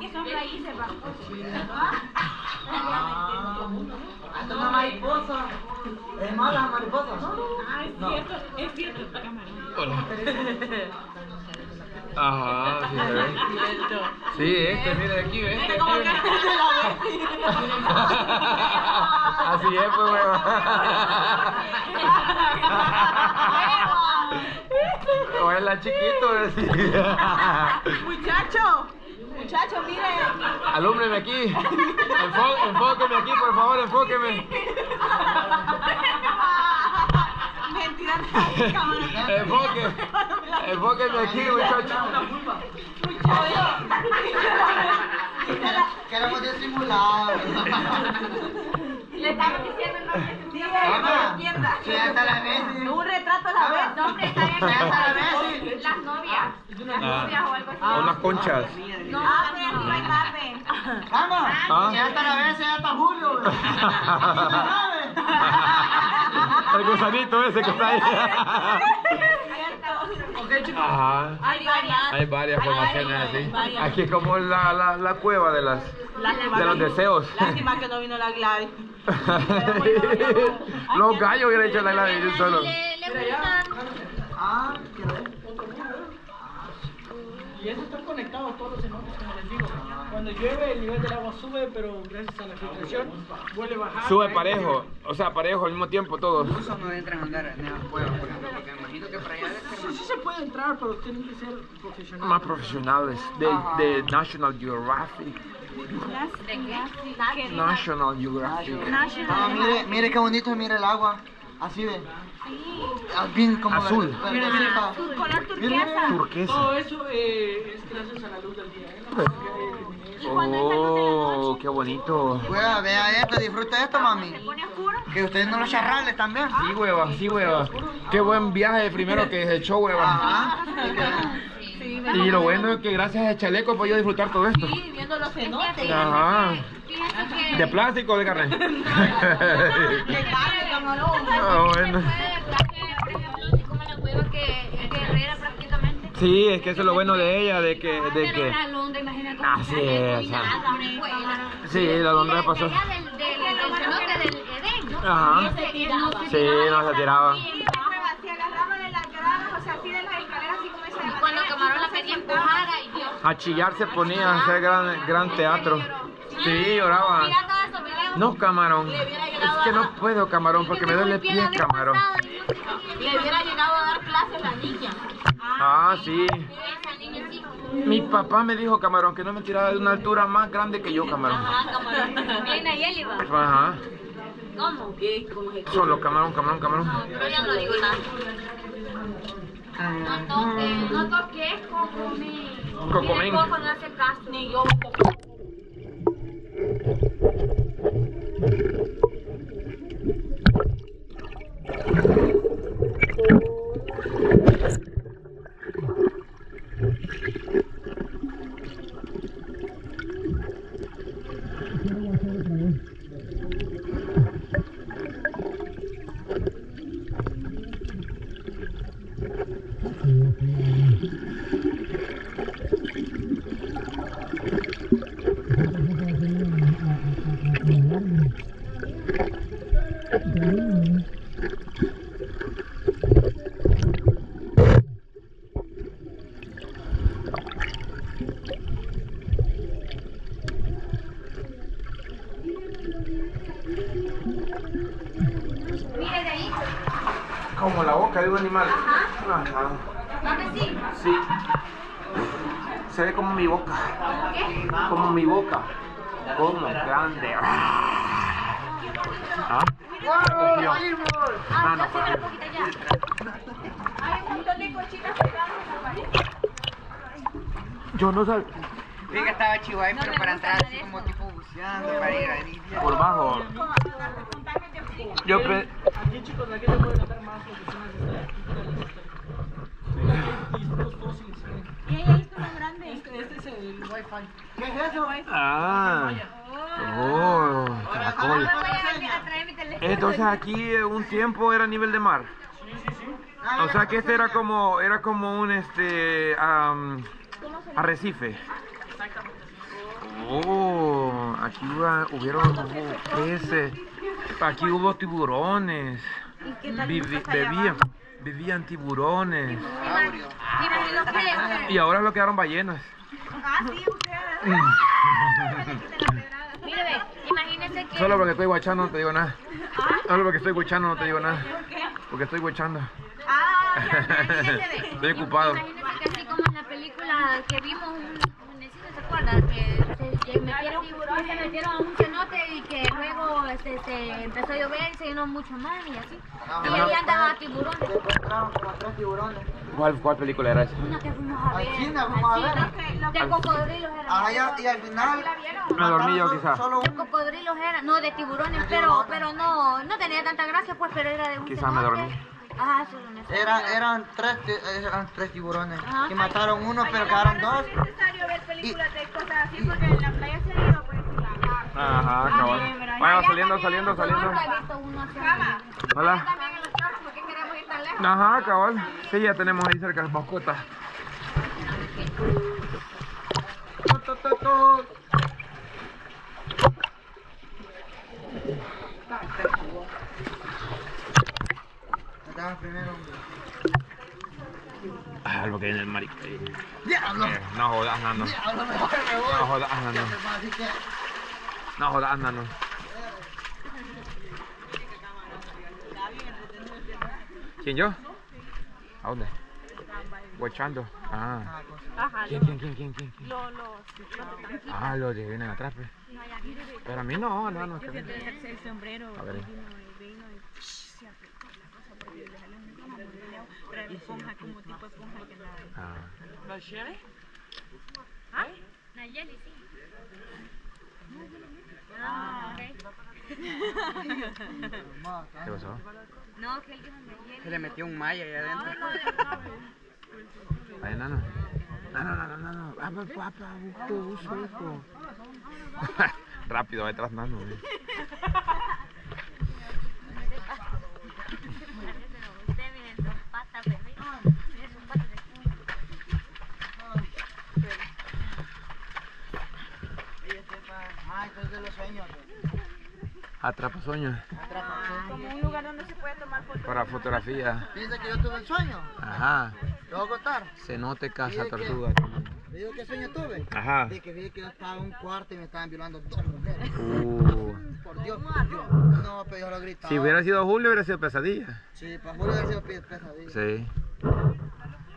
que son raíces, va. Hasta una mariposa. Es mala la mariposa. Ah, es cierto, es cierto. Hola. Ajá, sí, ¿eh? Sí, mire aquí, ¿ves? Este como que así es, pues, huevón. O es la chiquita. Muchacho, muchacho, mire. Alúmbreme aquí. Enfóqueme aquí, por favor, enfóqueme. Mentira, enfóqueme aquí, muchacho. Queremos disimular. Le estamos diciendo el nombre de la izquierda. Un retrato a la vez. No, hombre, está bien. Las novias. Las novias o algo así. Unas conchas. No, hombre, no hay mape. Vamos. Ya hasta la vez, ya hasta Julio. El gusanito ese que está ahí. Ajá. Hay varias formaciones así. Aquí es como la cueva de los deseos. Lástima que no vino la Gladys. Los gallos hubieran hecho la Gladys solo. Ah, y eso está conectado a todos los enojes, como les digo. Cuando llueve, el nivel del agua sube, pero gracias a la filtración vuelve a bajar. Sube parejo, o sea, parejo al mismo tiempo todo. Eso no entran a andar en el pueblo, por ejemplo, porque me imagino que para allá... Sí, sí se puede entrar, pero tienen que ser profesionales. Más profesionales, de National Geographic. National Geographic. Mire qué bonito, mire el agua. Así de bien como azul. Color turquesa. Todo eso es gracias a la luz del día. Oh, qué bonito. Hueva, vea esto, disfruta esto, mami. ¿Se pone oscuro? Que ustedes no lo charrales también. Sí, hueva, sí, hueva. Qué buen viaje primero que se echó, hueva. Ajá. Y lo bueno es que gracias a chaleco he podido disfrutar todo esto. Sí, viendo los cenotes. Ajá. ¿De plástico o de carne? De carne, como no. Ah, bueno. Sí, es que eso es lo bueno de ella, de que... Así es. Sí, la Londra pasó. Ajá. Sí, no se tiraba. Cuando Camarón la pedía empujada y Dios. A chillar se ponía a hacer gran teatro. Sí, lloraba. No, Camarón. Es que no puedo, Camarón, porque me duele el pie, Camarón. Le hubiera llegado a dar clases a la niña. Ah, sí. Mi papá me dijo, Camarón, que no me tiraba de una altura más grande que yo, Camarón. Ajá, Camarón. ¿Viene a Yeliva? Ajá. ¿Cómo? Solo Camarón, Camarón, Camarón. Pero ya no digo nada. No toques, Cocomín. Cocomín. Coco no hace caso. Ni yo, Cocomín. Como la boca de un animal. Ajá. Ajá. ¿Sí? Sí. Se ve como mi boca. ¿Qué? Como mi boca. Como grande. ¿Ah? ¡Wow! ¡Vamos! Ah, no, para. Hay un montón de cochitas pegadas en la pared. Yo no sabía. Vi que estaba Chihuahua, pero para entrar así como tipo buceando, para ir ahí. Por bajo. Yo aquí, chicos, aquí te pueden matar más porque este es el wifi. ¿Qué es eso? Ah. Oh, caracol. Entonces aquí un tiempo era nivel de mar. Sí, sí, sí. O sea que este era como un arrecife. Exactamente. Oh, aquí hubieron peces, aquí hubo tiburones. ¿Y qué tal vivían tiburones? Y ahora lo quedaron ballenas. Ah, sí, usted. Imagínense que... Solo porque estoy guachando no te digo nada. Solo porque estoy guachando no te digo nada. Porque estoy guachando. Ah, estoy ocupado. Imagínense que así como en la película que vimos, ¿se acuerdan? Que se metieron a un cenote y que luego empezó a llover y se llenó mucho más y así. Y ahí andaban tiburones. ¿Cuál película era esa? Una que fuimos a ver. China, de cocodrilos era. Ajá, y al final... No dormí yo quizás. De cocodrilos era, no, de tiburones, pero no tenía tanta gracia pues, pero era de un cenote. Quizás me dormí. Ajá, solo en eso. Eran tres tiburones. Ajá. Que mataron uno, pero quedaron dos. Películas de cosas así porque en la playa se ha ido por eso la mar. Ajá, cabrón. Bueno, saliendo. Hola. Ajá, cabrón. Sí, ya tenemos ahí cerca las mascotas. Algo que viene el marica. No jodas, nano. No jodas, nano. No jodas, nano. ¿Quién, yo? ¿A dónde? Guachando. Ah. ¿Quién? Ah, los que vienen atrás, pues. Pero a mí no. El sombrero, el vino y siempre. Pero la esponja, como tipo esponja que la... Ah. ¿La Shelly? ¿Ah? La Shelly, sí. Ah, ¿qué pasó? No, que él dijo la Shelly. Se le metió un malla ahí adentro. No. Ay, nano. No. Vamos, papá, busco. Rápido, va detrás, nano. Atrapa sueños. Como un lugar donde se puede tomar fotografía. Para fotografía. Dice que yo tuve el sueño. Ajá. ¿Te voy a contar? Cenote, casa, tortuga. ¿Te digo qué sueño tuve? Ajá. De que vi que yo estaba en un cuarto y me estaban violando dos mujeres. Por Dios. No, pero yo lo gritaba. Si hubiera sido Julio, hubiera sido pesadilla. Sí, para Julio hubiera sido pesadilla. Sí.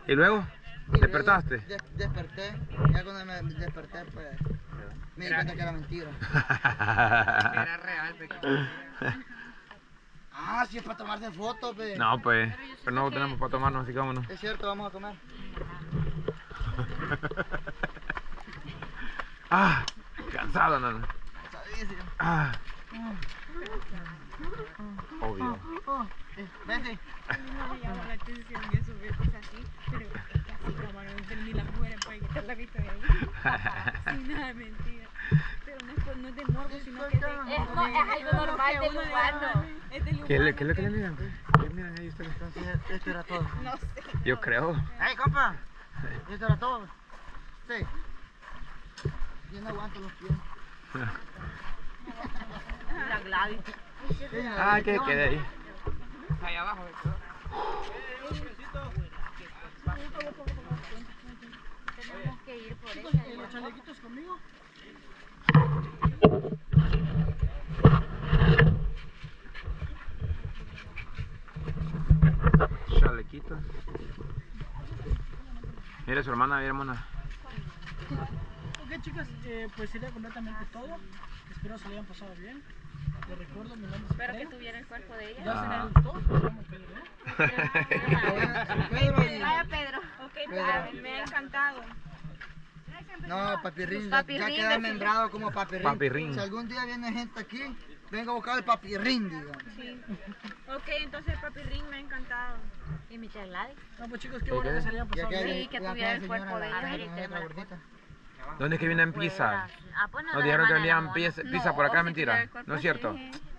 ¿Y luego? ¿Despertaste? Desperté. Ya cuando me desperté, pues... Me di cuenta que era mentira. Era real, pequeño. Ah, sí, es para tomarse fotos, pe. No, pues. Pero no tenemos para tomarnos, así que vámonos. Es cierto, vamos a comer. Ah, cansado, nana. Cansadísimo. Ah. Obvio. Vete. No me llama la atención de subir cosas así, pero es que así como no ni las mujeres pueden quitar la vista de ahí. Sin nada, mentira. Pero no es de morbo, sino que es algo normal del humano. ¿Qué es lo que le miran? ¿Qué miran ahí ustedes? Esto era todo. No sé. Yo creo. ¡Ey, compa! Esto era todo. Sí. Yo no aguanto los pies. La Gladys. Ah, que quede ahí. Allá abajo, ¿verdad? Tenemos que ir por eso. ¿Los chalequitos conmigo? Chalequitos. Mira su hermana, mira hermana. Ok, chicas, pues sería completamente todo. Espero se lo hayan pasado bien. Te recuerdo, mi nombre es Pedro. Espero que tuviera el cuerpo de ella. Ya se me gustó, pues somos Pedro, ¿eh? Vaya, Pedro. Ok, me ha encantado. No, papirrin, ya queda membrado como papirrin. Si algún día viene gente aquí, venga a buscar el papirrin, digamos. Sí. Ok, entonces el papirrin me ha encantado. ¿Y mi charlade? No, pues chicos, qué bueno que se le haya pasado bien. Sí, que tuviera el cuerpo de ella. ¿Dónde es que vienen pizzas? Nos dijeron que vendían pizza por acá, mentira. ¿No es cierto?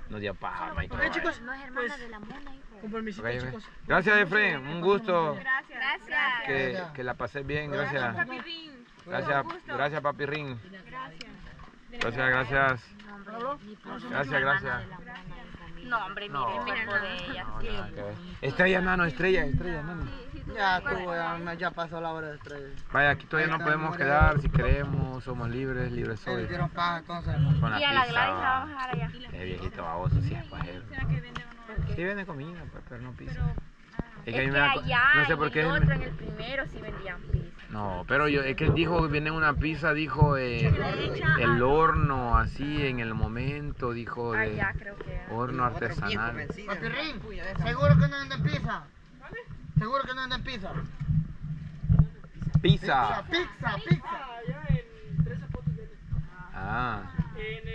Nos dio paja, Maite. Ok, chicos, con permiso, chicos. Gracias, Efraín, un gusto. Gracias. Que la pasé bien, gracias. Gracias, papirrin. Gracias. Gracias, gracias. Gracias, gracias. No, hombre, miren, miren lo de ella. Estrella, nano, estrella, nano. Ya, Cuba, ya pasó la hora de estrella. Vaya, aquí todavía no podemos quedar, si queremos, somos libres, libres soy. Y a la Gladys la vamos a dejar allá. Qué viejito baboso, si es pajero. Sí vende comida, pero no pizza. Es que allá, no sé por qué, en el primero sí vendían pizza. No, pero yo, es que él dijo, viene una pizza, dijo, el horno, así, en el momento, dijo, de allá, creo que horno artesanal. Papirrin, ¿seguro que no venden pizza? ¿Seguro que no venden pizza? Pizza. Pizza. Allá en 13 fotos de... Ah. En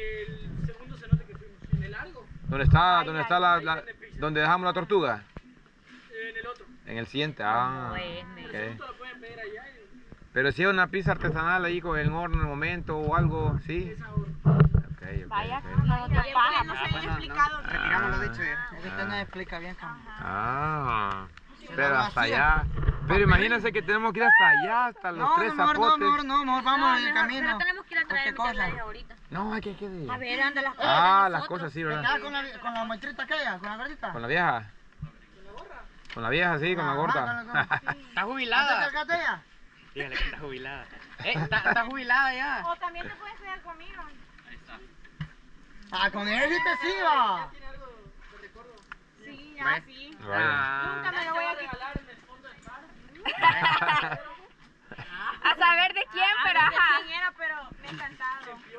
el segundo cenote que fuimos, en el algo. ¿Dónde dejamos la tortuga? En el otro. En el siguiente, ah. Okay. Pero si es una pizza artesanal ahí con el horno en el momento o algo, ¿sí? Okay. Vaya, no te paga, no se han explicado. Retiramos lo dicho, esto no explica bien, cabrón. Ah, pero hasta allá. Pero imagínense que tenemos que ir hasta allá, hasta los 3 zapotes. No, vamos en el camino. Pero tenemos que ir a traer el cosas. No, hay que ir. A ver, anda las cosas. Ah, las cosas, sí, ¿verdad? ¿Con la maestrita aquella? ¿Con la gordita? ¿Con la vieja? Con la vieja, sí, con la gorda. ¿Está jubilada? Dígale que está jubilada. Está jubilada ya. O también te puedes quedar conmigo. Ahí está. Ah, con él sí te siga. ¿Tiene algo de recuerdo? Sí, ya, sí. Nunca me lo voy a regalar en el fondo del mar. A saber de quién, pero ajá. A saber de quién era, pero me encantaba.